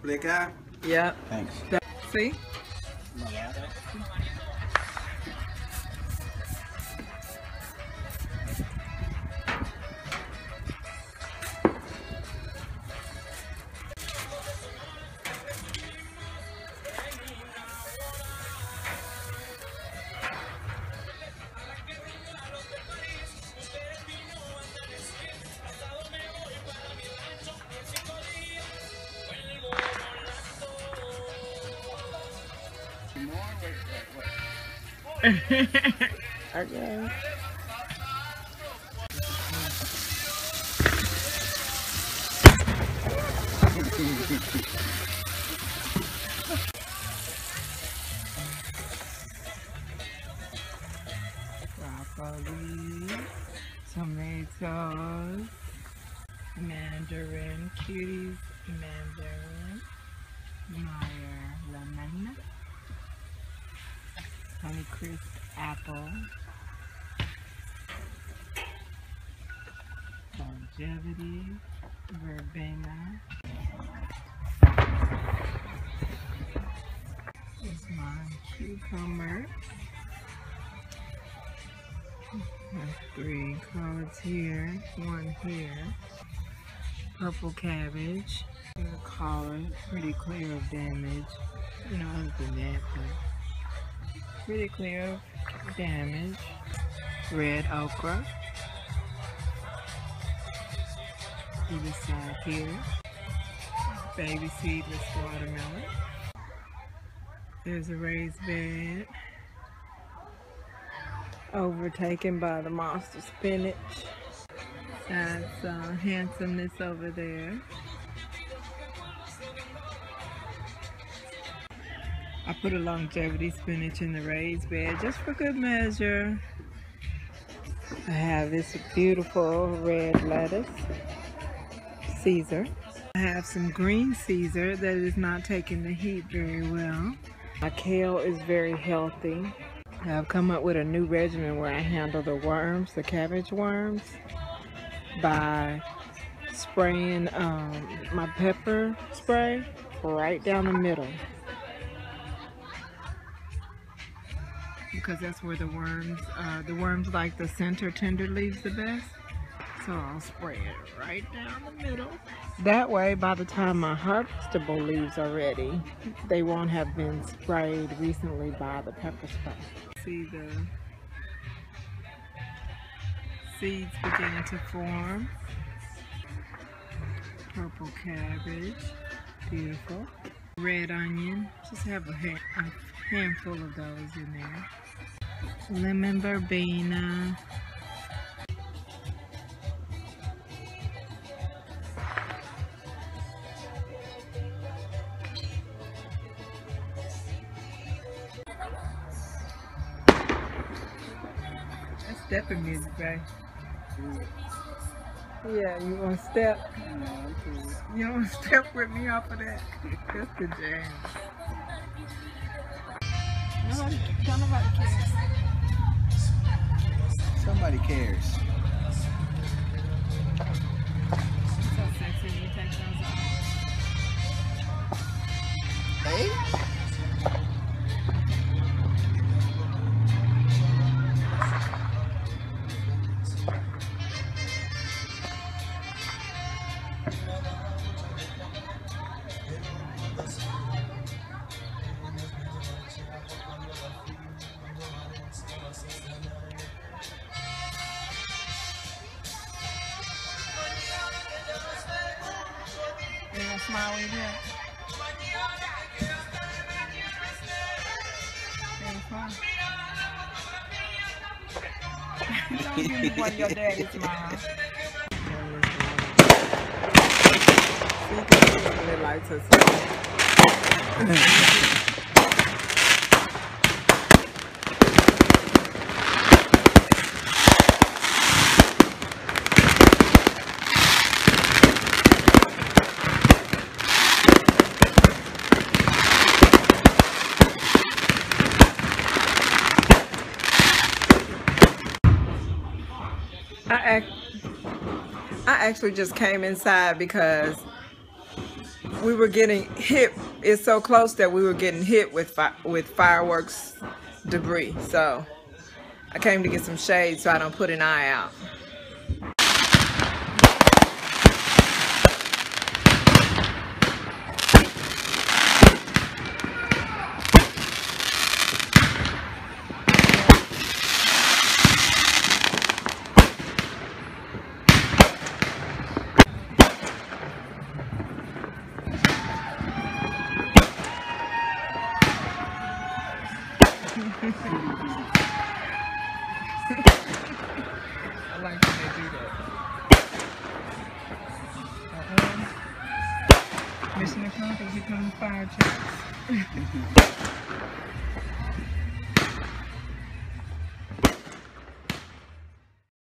Flick, yeah. Thanks. See? Yeah. Okay. Broccoli, tomatoes, mandarin, cuties, mandarin, Meyer lemon, Honeycrisp apple, longevity, verbena. Here's my cucumber. Three collards here, one here. Purple cabbage. A collard, pretty clear of damage. You know, other than that, but pretty clear damage. Red okra. Either side here. Baby seedless watermelon. There's a raised bed. Overtaken by the monster spinach. That's handsomeness over there. I put a longevity spinach in the raised bed just for good measure. I have this beautiful red lettuce, Caesar. I have some green Caesar that is not taking the heat very well. My kale is very healthy. I've come up with a new regimen where I handle the worms, the cabbage worms, by spraying my pepper spray right down the middle, because that's where the worms like the center tender leaves the best. So I'll spray it right down the middle. That way, by the time my harvestable leaves are ready, they won't have been sprayed recently by the pepper spray. See the seeds beginning to form. Purple cabbage, beautiful. Red onion, just have a handful of those in there. Lemon verbena. That's stepping music, right? Yeah, you want to step? You want to step with me off of that? That's the jam. Nobody cares. Somebody cares. It's so sexy when you take those off. Hey? Smile when you do it. Don't give me one of your daddy smiles. Really likes her smile. I actually just came inside because we were getting hit. It's so close that we were getting hit with fireworks debris. So I came to get some shade so I don't put an eye out. I like when they do that. Mission accomplished, become fire trucks.